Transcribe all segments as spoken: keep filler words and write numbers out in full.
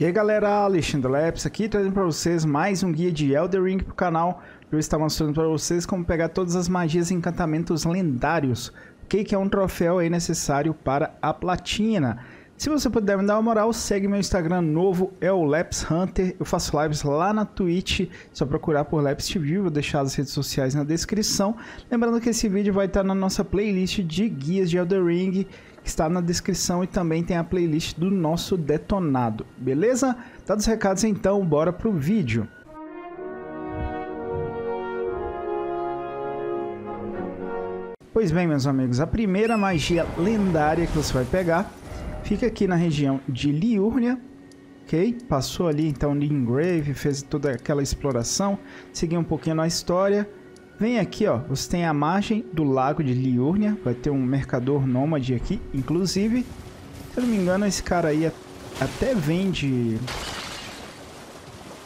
E aí galera, Alexandre Leps aqui, trazendo para vocês mais um guia de Elden Ring para o canal. Eu estava mostrando para vocês como pegar todas as magias e encantamentos lendários, que é um troféu aí necessário para a platina. Se você puder me dar uma moral, segue meu Instagram novo, é o Leps Hunter. Eu faço lives lá na Twitch, é só procurar por Leps T V, vou deixar as redes sociais na descrição. Lembrando que esse vídeo vai estar na nossa playlist de guias de Elden Ring, que está na descrição, e também tem a playlist do nosso detonado, beleza? Dados os recados então, bora pro vídeo. Pois bem, meus amigos, a primeira magia lendária que você vai pegar fica aqui na região de Liurnia, ok? Passou ali então de Engrave, fez toda aquela exploração, seguiu um pouquinho na história. Vem aqui, ó, você tem a margem do lago de Liurnia, vai ter um mercador nômade aqui, inclusive. Se eu não me engano, esse cara aí até vende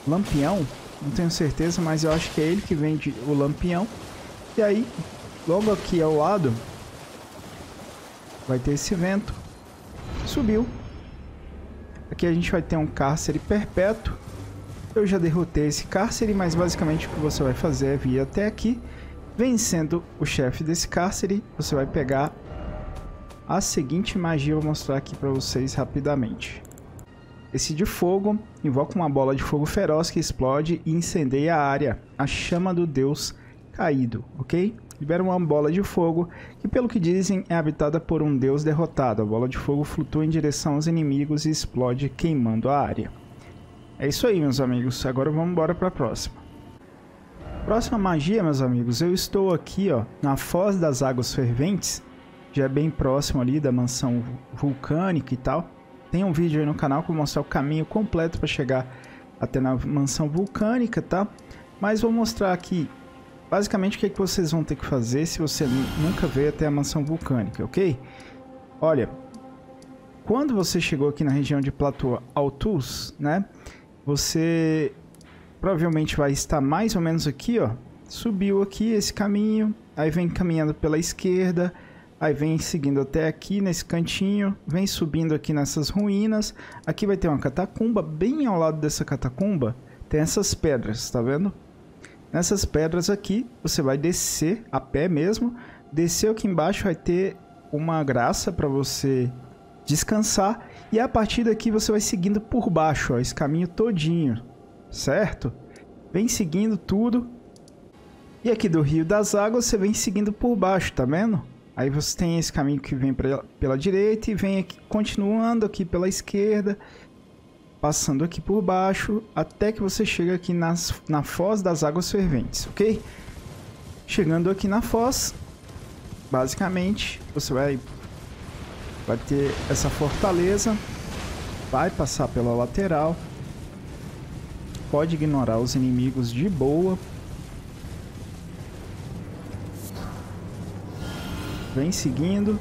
lampião, não tenho certeza, mas eu acho que é ele que vende o lampião. E aí, logo aqui ao lado, vai ter esse vento, subiu. Aqui a gente vai ter um cárcere perpétuo. Eu já derrotei esse cárcere, mas basicamente o que você vai fazer é vir até aqui. Vencendo o chefe desse cárcere, você vai pegar a seguinte magia, eu vou mostrar aqui para vocês rapidamente. Esse de fogo, invoca uma bola de fogo feroz que explode e incendeia a área, a chama do deus caído, ok? Libera uma bola de fogo, que pelo que dizem é habitada por um deus derrotado. A bola de fogo flutua em direção aos inimigos e explode queimando a área. É isso aí, meus amigos, agora vamos embora para a próxima. Próxima magia, meus amigos, eu estou aqui, ó, na Foz das Águas Ferventes, já é bem próximo ali da mansão vulcânica e tal. Tem um vídeo aí no canal que vou mostrar o caminho completo para chegar até na mansão vulcânica, tá? Mas vou mostrar aqui, basicamente, o que é que vocês vão ter que fazer se você nunca veio até a mansão vulcânica, ok? Olha, quando você chegou aqui na região de Platô Altus, né? Você provavelmente vai estar mais ou menos aqui, ó. Subiu aqui esse caminho, aí vem caminhando pela esquerda, aí vem seguindo até aqui nesse cantinho, vem subindo aqui nessas ruínas. Aqui vai ter uma catacumba, bem ao lado dessa catacumba tem essas pedras, tá vendo? Nessas pedras aqui, você vai descer a pé mesmo, descer aqui embaixo vai ter uma graça para você descansar, e a partir daqui você vai seguindo por baixo, ó, esse caminho todinho, certo? Vem seguindo tudo, e aqui do Rio das Águas você vem seguindo por baixo, tá vendo? Aí você tem esse caminho que vem pra, pela direita e vem aqui, continuando aqui pela esquerda, passando aqui por baixo, até que você chega aqui nas, na Foz das Águas Ferventes, ok? Chegando aqui na Foz, basicamente, você vai... vai ter essa fortaleza, vai passar pela lateral, pode ignorar os inimigos de boa. Vem seguindo.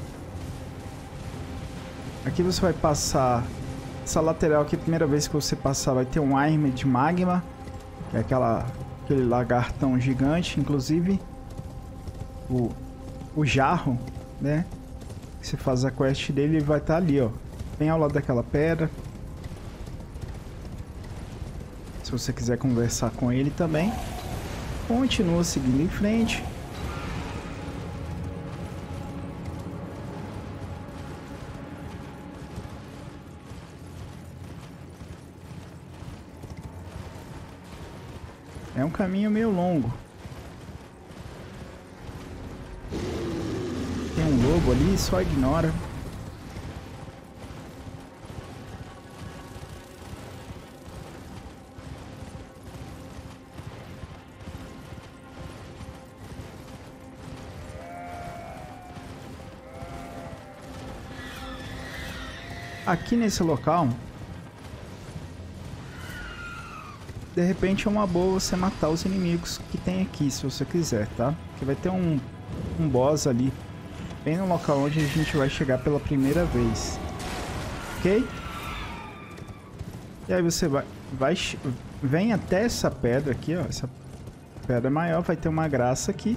Aqui você vai passar, essa lateral aqui, a primeira vez que você passar vai ter um arme de magma, que é aquela, aquele lagartão gigante, inclusive o, o jarro, né? Você faz a quest dele e vai estar ali, ó, bem ao lado daquela pedra. Se você quiser conversar com ele também. Continua seguindo em frente. É um caminho meio longo. Um lobo ali, só ignora. Aqui nesse local, de repente é uma boa você matar os inimigos que tem aqui, se você quiser, tá? Porque vai ter um, um boss ali, bem no local onde a gente vai chegar pela primeira vez, ok? E aí você vai, vai vem até essa pedra aqui, ó, essa pedra maior, vai ter uma graça aqui.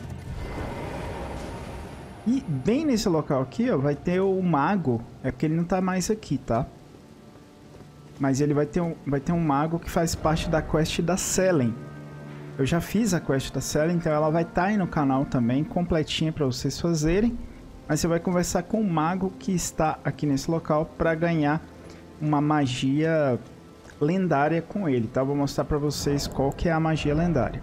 E bem nesse local aqui, ó, vai ter o mago, é porque ele não tá mais aqui, tá? Mas ele vai ter um, vai ter um mago que faz parte da quest da Sellen. Eu já fiz a quest da Sellen, então ela vai estar tá aí no canal também, completinha para vocês fazerem. Mas você vai conversar com o mago que está aqui nesse local para ganhar uma magia lendária com ele, tá? Vou mostrar para vocês qual que é a magia lendária.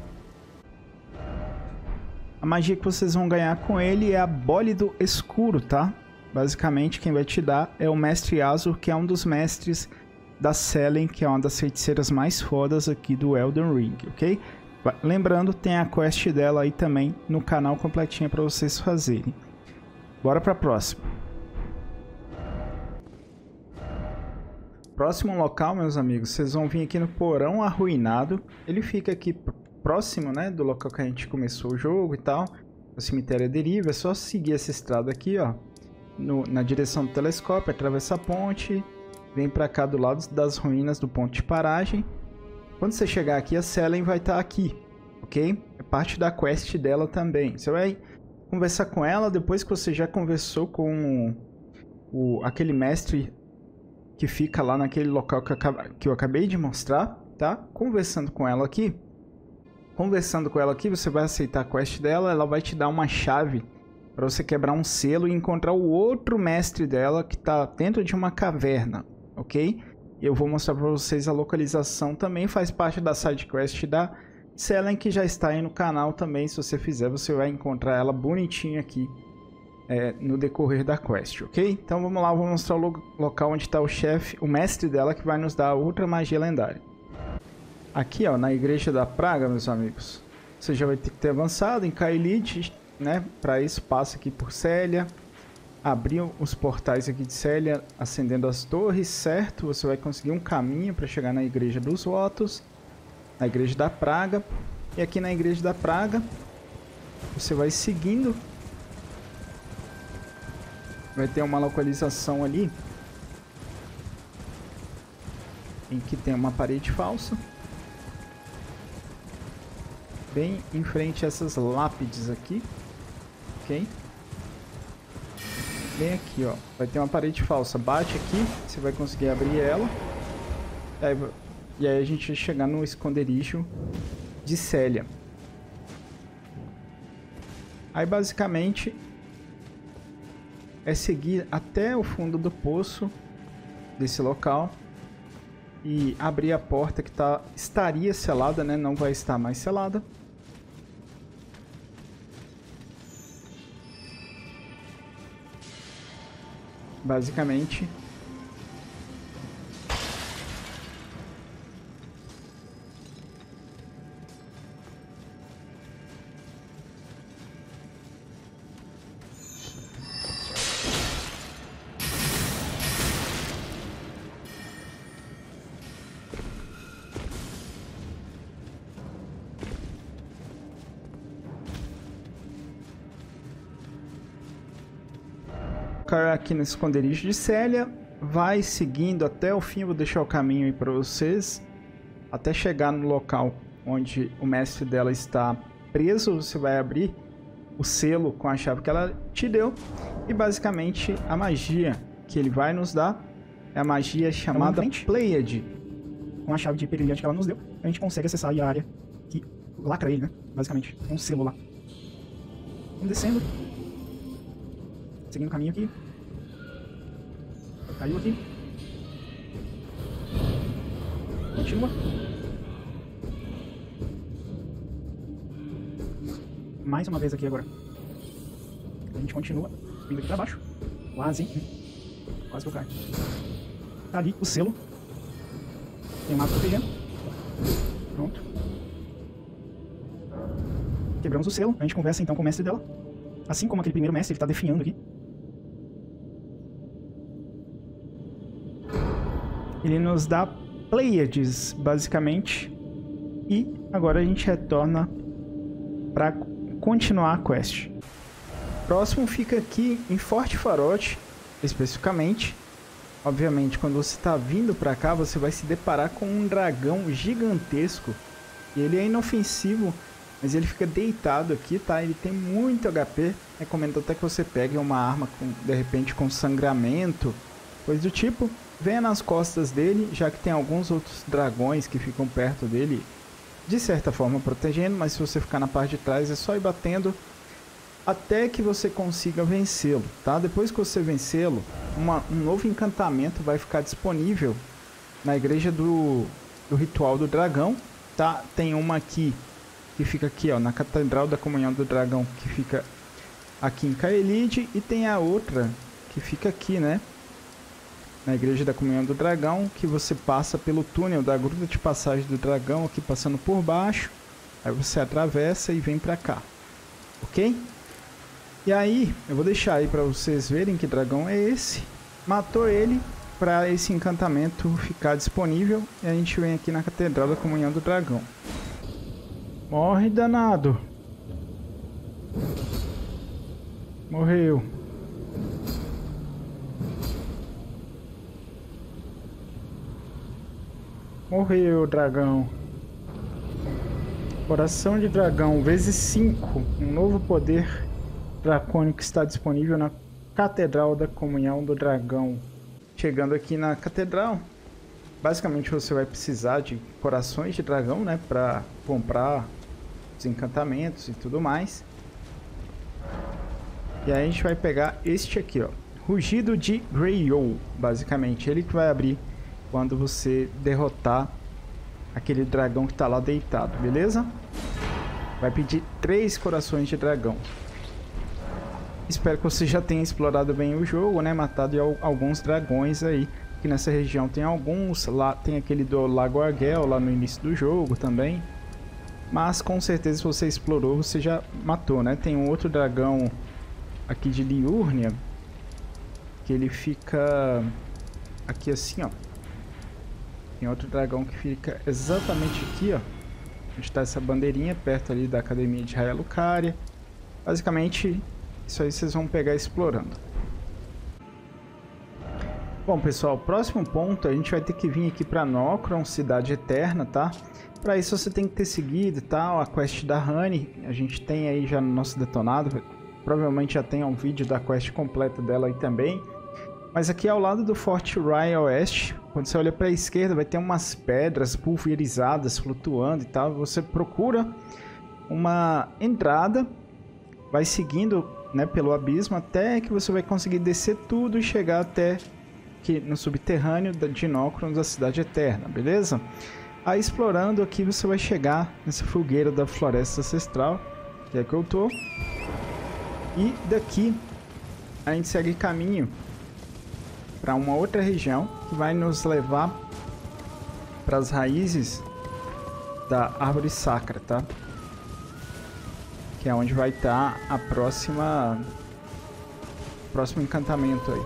A magia que vocês vão ganhar com ele é a Bólido Escuro, tá? Basicamente quem vai te dar é o Mestre Azur, que é um dos mestres da Sellen, que é uma das feiticeiras mais fodas aqui do Elden Ring, ok? Lembrando, tem a quest dela aí também no canal completinha para vocês fazerem. Bora para a próxima. Próximo local, meus amigos, vocês vão vir aqui no Porão Arruinado. Ele fica aqui próximo, né, do local que a gente começou o jogo e tal. O Cemitério deriva, é só seguir essa estrada aqui, ó, no, na direção do telescópio, atravessa a ponte. Vem para cá do lado das ruínas do ponto de paragem. Quando você chegar aqui, a Sellen vai estar tá aqui, ok? É parte da quest dela também. Você vai conversar com ela depois que você já conversou com o, aquele mestre que fica lá naquele local que eu, que eu acabei de mostrar, tá? Conversando com ela aqui. Conversando com ela aqui, você vai aceitar a quest dela. Ela vai te dar uma chave para você quebrar um selo e encontrar o outro mestre dela que está dentro de uma caverna. Ok? Eu vou mostrar para vocês a localização também, faz parte da sidequest da Sellen, que já está aí no canal também. Se você fizer, você vai encontrar ela bonitinha aqui é, no decorrer da quest, ok? Então vamos lá, eu vou mostrar o lo local onde está o chefe, o mestre dela, que vai nos dar outra magia lendária. Aqui, ó, na Igreja da Praga, meus amigos, você já vai ter que ter avançado em Caelid, né? Para isso, passa aqui por Célia. Abriu os portais aqui de Célia, acendendo as torres, certo? Você vai conseguir um caminho para chegar na Igreja dos Votos, na Igreja da Praga. E aqui na Igreja da Praga, você vai seguindo. Vai ter uma localização ali, em que tem uma parede falsa. Bem em frente a essas lápides aqui, ok? Bem aqui, ó, vai ter uma parede falsa, bate aqui, você vai conseguir abrir ela, e aí, e aí a gente vai chegar no esconderijo de Célia. Aí basicamente é seguir até o fundo do poço desse local e abrir a porta que tá, estaria selada, né, não vai estar mais selada. Basicamente, aqui no esconderijo de Célia, vai seguindo até o fim. Eu vou deixar o caminho aí para vocês até chegar no local onde o mestre dela está preso. Você vai abrir o selo com a chave que ela te deu e basicamente a magia que ele vai nos dar é a magia chamada Pleiad. Com a chave de brilhante que ela nos deu, a gente consegue acessar aí a área que lacra ele, né? Basicamente, é um selo lá. Vamos descendo, seguindo o caminho aqui. Caiu aqui. Continua. Mais uma vez aqui agora. A gente continua vindo aqui pra baixo. Quase, hein? Quase que eu caio. Tá ali o selo. Tem um mapa protegendo. Pronto. Quebramos o selo. A gente conversa então com o mestre dela. Assim como aquele primeiro mestre, ele tá definhando aqui. Ele nos dá Pleiades, basicamente. E agora a gente retorna para continuar a quest. Próximo fica aqui em Forte Farote, especificamente. Obviamente, quando você está vindo para cá, você vai se deparar com um dragão gigantesco. E ele é inofensivo, mas ele fica deitado aqui, tá? Ele tem muito H P. Recomendo até que você pegue uma arma, com, de repente, com sangramento, coisa do tipo. venha nas costas dele, já que tem alguns outros dragões que ficam perto dele, de certa forma protegendo, mas se você ficar na parte de trás é só ir batendo até que você consiga vencê-lo, tá? Depois que você vencê-lo, um novo encantamento vai ficar disponível na igreja do, do ritual do dragão, tá? Tem uma aqui, que fica aqui, ó, na Catedral da Comunhão do Dragão, que fica aqui em Caelid, e tem a outra que fica aqui, né? Na Igreja da Comunhão do Dragão, que você passa pelo túnel da Gruta de Passagem do Dragão, aqui passando por baixo. Aí você atravessa e vem pra cá, ok? E aí, eu vou deixar aí pra vocês verem que dragão é esse. Matou ele pra esse encantamento ficar disponível. E a gente vem aqui na Catedral da Comunhão do Dragão. Morre, danado! Morreu. Morreu, dragão. Coração de dragão, vezes cinco. Um novo poder dracônico está disponível na Catedral da Comunhão do Dragão. Chegando aqui na Catedral, basicamente você vai precisar de corações de dragão, né? Para comprar os encantamentos e tudo mais. E aí a gente vai pegar este aqui, ó. Rugido de Greyoll, basicamente. Ele que vai abrir quando você derrotar aquele dragão que tá lá deitado, beleza? Vai pedir três corações de dragão. Espero que você já tenha explorado bem o jogo, né? Matado alguns dragões aí. Aqui nessa região tem alguns. Lá tem aquele do Lago Arguel, lá no início do jogo também. Mas com certeza, se você explorou, você já matou, né? Tem um outro dragão aqui de Liurnia, que ele fica aqui assim, ó. Tem outro dragão que fica exatamente aqui, ó, onde está essa bandeirinha, perto ali da academia de Raya Lucaria. Basicamente, isso aí vocês vão pegar explorando. Bom, pessoal, próximo ponto, a gente vai ter que vir aqui para Nokron, Cidade Eterna, tá? Para isso você tem que ter seguido e tal, a quest da Honey, a gente tem aí já no nosso detonado, provavelmente já tem um vídeo da quest completa dela aí também. Mas aqui ao lado do Forte Rye Oeste, quando você olha para a esquerda, vai ter umas pedras pulverizadas flutuando e tal. Você procura uma entrada, vai seguindo, né, pelo abismo até que você vai conseguir descer tudo e chegar até aqui no subterrâneo de Nokron, da Cidade Eterna, beleza? Aí explorando aqui você vai chegar nessa fogueira da Floresta Ancestral, que é que eu tô. E daqui a gente segue caminho para uma outra região que vai nos levar para as raízes da árvore sacra, tá? Que é onde vai estar tá a próxima próximo encantamento aí.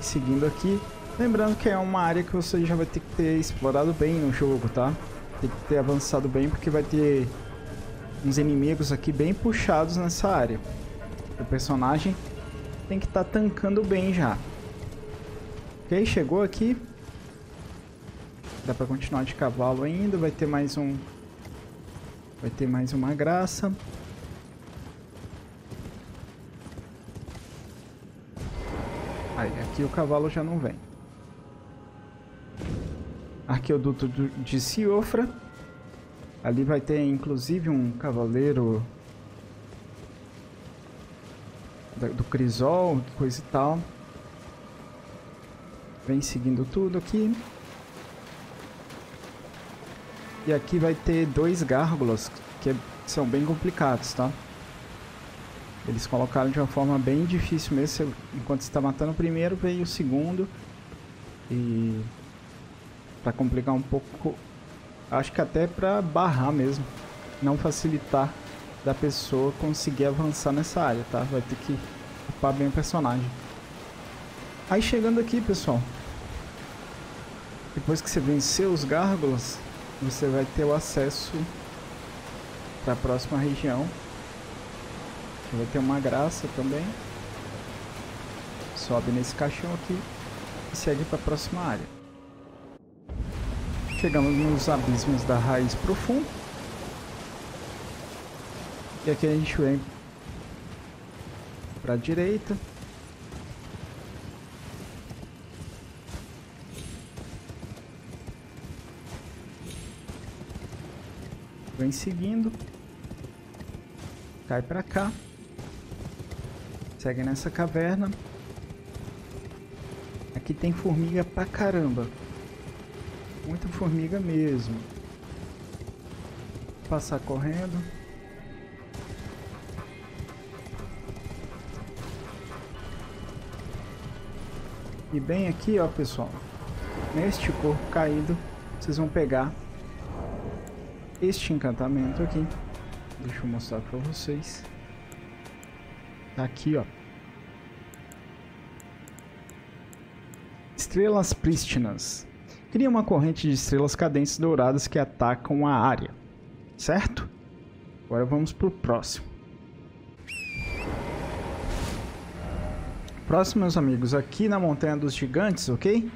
E seguindo aqui, lembrando que é uma área que você já vai ter que ter explorado bem no jogo, tá? Tem que ter avançado bem porque vai ter uns inimigos aqui bem puxados nessa área. O personagem tem que estar tá tankando bem já. Ok, chegou aqui. Dá pra continuar de cavalo ainda. Vai ter mais um... Vai ter mais uma graça. Aí, aqui o cavalo já não vem. Arqueoduto de Siofra. Ali vai ter, inclusive, um cavaleiro do crisol, coisa e tal. Vem seguindo tudo aqui. E aqui vai ter dois gárgulas que são bem complicados, tá? Eles colocaram de uma forma bem difícil mesmo. Enquanto você está matando o primeiro, veio o segundo. E para complicar um pouco, acho que até para barrar mesmo, não facilitar da pessoa conseguir avançar nessa área, tá? Vai ter que ocupar bem o personagem. Aí chegando aqui, pessoal, depois que você vencer os gárgulas, você vai ter o acesso para a próxima região. Vai ter uma graça também. Sobe nesse caixão aqui e segue para a próxima área. Chegamos nos abismos da raiz profunda. E aqui a gente vem para a direita. Vem seguindo. Cai pra cá. Segue nessa caverna. Aqui tem formiga pra caramba. Muita formiga mesmo. Vou passar correndo. E bem aqui, ó, pessoal. Neste corpo caído, vocês vão pegar este encantamento aqui. Deixa eu mostrar pra vocês. Tá aqui, ó. Estrelas prístinas. Cria uma corrente de estrelas cadentes douradas que atacam a área. Certo? Agora vamos pro próximo. Próximo, meus amigos, aqui na Montanha dos Gigantes, ok?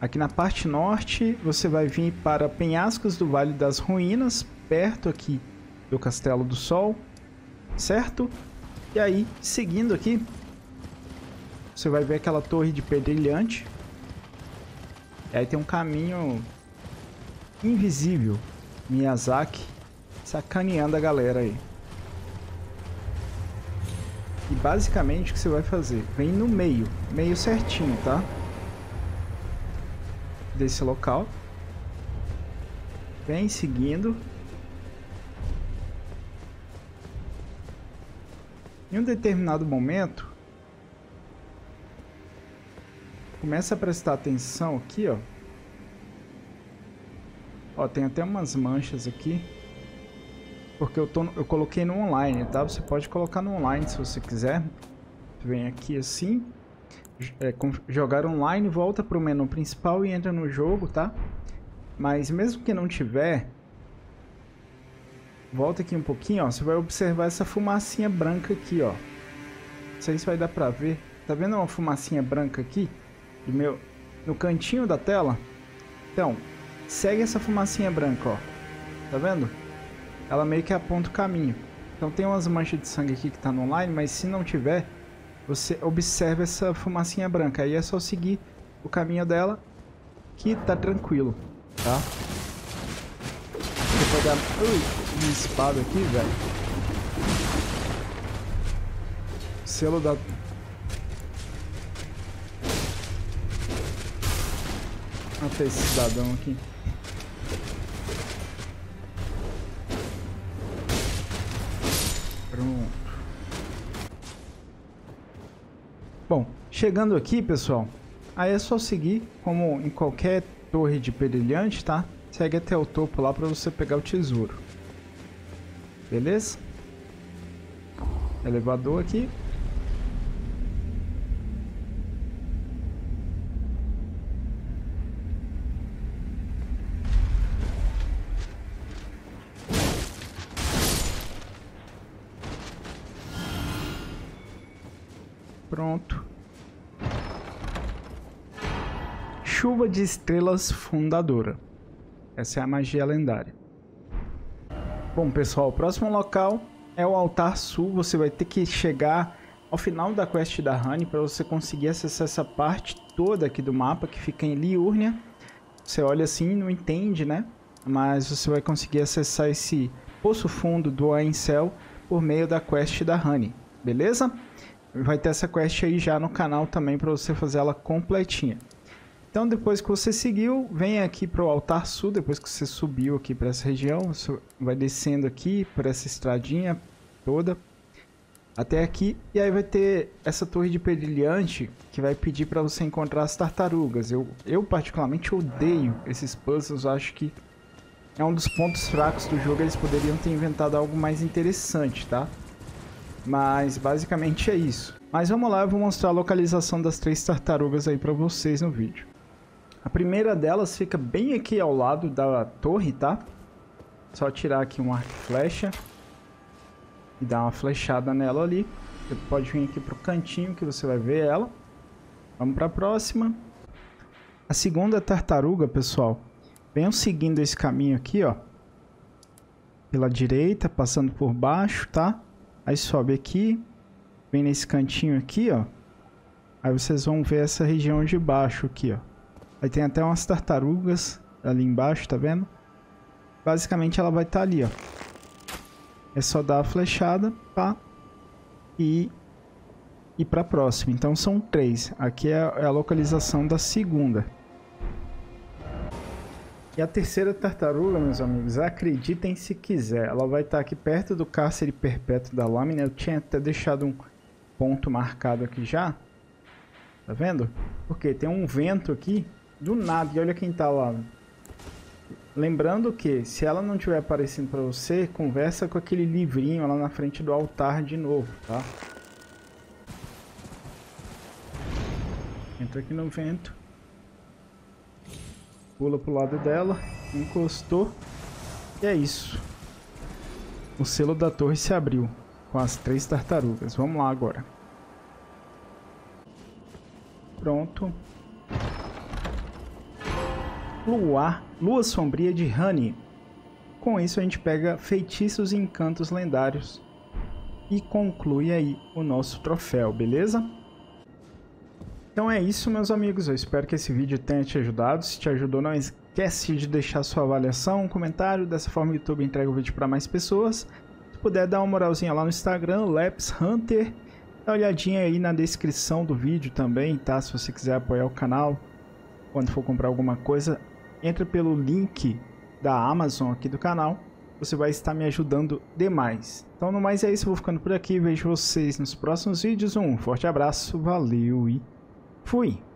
Aqui na parte norte, você vai vir para Penhascos do Vale das Ruínas, perto aqui do Castelo do Sol, certo? E aí, seguindo aqui, você vai ver aquela torre de pedrilhante. E aí tem um caminho invisível. Miyazaki sacaneando a galera aí. E basicamente o que você vai fazer? Vem no meio, meio certinho, tá? Desse local. Vem seguindo. Em um determinado momento, começa a prestar atenção aqui, ó. Ó, tem até umas manchas aqui. Porque eu, tô, eu coloquei no online, tá? Você pode colocar no online se você quiser. Vem aqui assim. É, jogar online, volta para o menu principal e entra no jogo, tá? Mas mesmo que não tiver, volta aqui um pouquinho, ó. Você vai observar essa fumacinha branca aqui, ó. Não sei se vai dar pra ver. Tá vendo uma fumacinha branca aqui? Do meu, no cantinho da tela? Então, segue essa fumacinha branca, ó. Tá vendo? Ela meio que aponta o caminho. Então tem umas manchas de sangue aqui que tá no online, mas se não tiver, você observa essa fumacinha branca. Aí é só seguir o caminho dela, que tá tranquilo, tá? Você pode dar... Ui, minha espada aqui, velho. Selo da... Matei esse cidadão aqui. Pronto. Bom, chegando aqui, pessoal, aí é só seguir, como em qualquer torre de pedrilhante, tá? Segue até o topo lá pra você pegar o tesouro. Beleza? Elevador aqui. Pronto. Chuva de estrelas fundadora. Essa é a magia lendária. Bom, pessoal, o próximo local é o Altar Sul. Você vai ter que chegar ao final da quest da Honey para você conseguir acessar essa parte toda aqui do mapa que fica em Liurnia. Você olha assim e não entende, né? Mas você vai conseguir acessar esse poço fundo do Aincel por meio da quest da Honey, beleza? Vai ter essa quest aí já no canal também para você fazer ela completinha. Então depois que você seguiu, vem aqui para o Altar Sul, depois que você subiu aqui para essa região, você vai descendo aqui por essa estradinha toda até aqui. E aí vai ter essa torre de pedrilhante que vai pedir para você encontrar as tartarugas. Eu, eu particularmente odeio esses puzzles, acho que é um dos pontos fracos do jogo, eles poderiam ter inventado algo mais interessante, tá? Mas basicamente é isso. Mas vamos lá, eu vou mostrar a localização das três tartarugas aí pra vocês no vídeo. A primeira delas fica bem aqui ao lado da torre, tá? Só tirar aqui um arco e flecha e dar uma flechada nela ali. Você pode vir aqui pro cantinho que você vai ver ela. Vamos pra próxima. A segunda tartaruga, pessoal, venham seguindo esse caminho aqui, ó. Pela direita, passando por baixo, tá? Aí sobe aqui, vem nesse cantinho aqui, ó. Aí vocês vão ver essa região de baixo aqui, ó. Aí tem até umas tartarugas ali embaixo, tá vendo? Basicamente ela vai estar ali, ó. É só dar a flechada, pá, e ir para a próxima. Então são três. Aqui é a localização da segunda. E a terceira tartaruga, meus amigos, acreditem se quiser, ela vai estar aqui perto do cárcere perpétuo da lâmina. Eu tinha até deixado um ponto marcado aqui já. Tá vendo? Porque tem um vento aqui do nada. E olha quem tá lá. Lembrando que se ela não estiver aparecendo para você, conversa com aquele livrinho lá na frente do altar de novo, tá? Entra aqui no vento. Pula pro lado dela. Encostou. E é isso. O selo da torre se abriu com as três tartarugas. Vamos lá agora. Pronto. Luar, Lua Sombria de Honey. Com isso a gente pega feitiços e encantos lendários. E conclui aí o nosso troféu, beleza? Então é isso, meus amigos. Eu espero que esse vídeo tenha te ajudado. Se te ajudou, não esquece de deixar sua avaliação, um comentário. Dessa forma o YouTube entrega o vídeo para mais pessoas. Se puder, dar uma moralzinha lá no Instagram, Leps Hunter. Dá uma olhadinha aí na descrição do vídeo também, tá? Se você quiser apoiar o canal, quando for comprar alguma coisa, entra pelo link da Amazon aqui do canal. Você vai estar me ajudando demais. Então, no mais é isso. Eu vou ficando por aqui. Vejo vocês nos próximos vídeos. Um forte abraço. Valeu e fui!